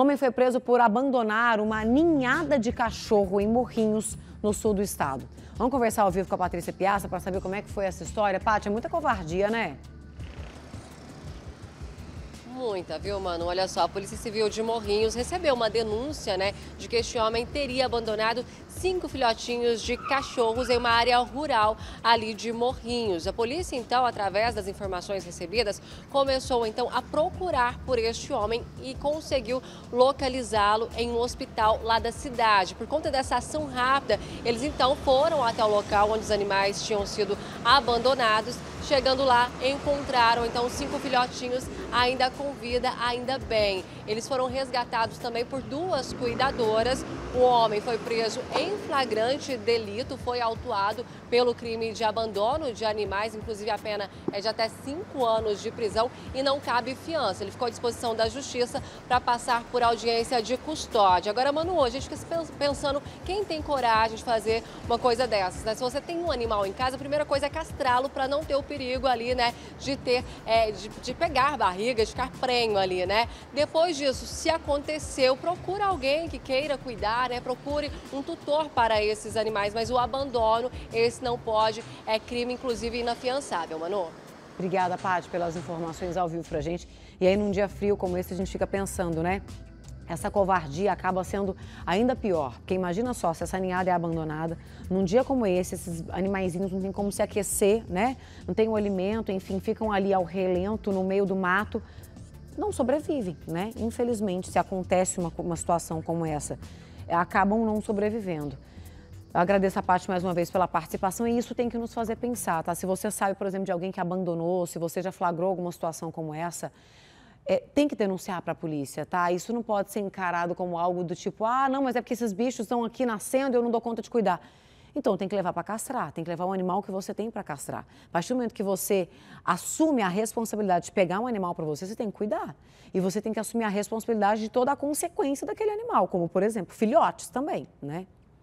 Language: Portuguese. Um homem foi preso por abandonar uma ninhada de cachorro em Morrinhos, no sul do estado. Vamos conversar ao vivo com a Patrícia Piazza para saber como é que foi essa história. Paty, é muita covardia, né? Muita, viu, mano? Olha só, a Polícia Civil de Morrinhos recebeu uma denúncia, de que este homem teria abandonado 5 filhotinhos de cachorros em uma área rural ali de Morrinhos. A polícia, então, através das informações recebidas, começou, então, a procurar por este homem e conseguiu localizá-lo em um hospital lá da cidade. Por conta dessa ação rápida, eles, então, foram até o local onde os animais tinham sido abandonados. Chegando lá, encontraram, então, 5 filhotinhos ainda com vida, ainda bem. Eles foram resgatados também por 2 cuidadoras. O homem foi preso em flagrante delito, foi autuado pelo crime de abandono de animais, inclusive a pena é de até 5 anos de prisão e não cabe fiança. Ele ficou à disposição da justiça para passar por audiência de custódia. Agora, Manu, a gente fica pensando quem tem coragem de fazer uma coisa dessas, Se você tem um animal em casa, a primeira coisa é castrá-lo para não ter o perigo ali, de ter, de pegar barriga, de ficar prenho ali, Depois disso, se aconteceu, procura alguém que queira cuidar, Procure um tutor para esses animais, mas o abandono, esse não pode, é crime, inclusive, inafiançável, Manu. Obrigada, Paty, pelas informações ao vivo pra gente. E aí, num dia frio como esse, a gente fica pensando, Essa covardia acaba sendo ainda pior, porque imagina só, se essa ninhada é abandonada, num dia como esse, esses animaizinhos não tem como se aquecer, Não tem o alimento, enfim, ficam ali ao relento, no meio do mato, não sobrevivem, Infelizmente, se acontece uma situação como essa, acabam não sobrevivendo. Eu agradeço a Paty mais uma vez pela participação e isso tem que nos fazer pensar, Se você sabe, por exemplo, de alguém que abandonou, se você já flagrou alguma situação como essa, tem que denunciar para a polícia, Isso não pode ser encarado como algo do tipo, não, mas é porque esses bichos estão aqui nascendo e eu não dou conta de cuidar. Então, tem que levar para castrar, tem que levar o animal que você tem para castrar. A partir do momento que você assume a responsabilidade de pegar um animal para você, você tem que cuidar. E você tem que assumir a responsabilidade de toda a consequência daquele animal, como, por exemplo, filhotes também,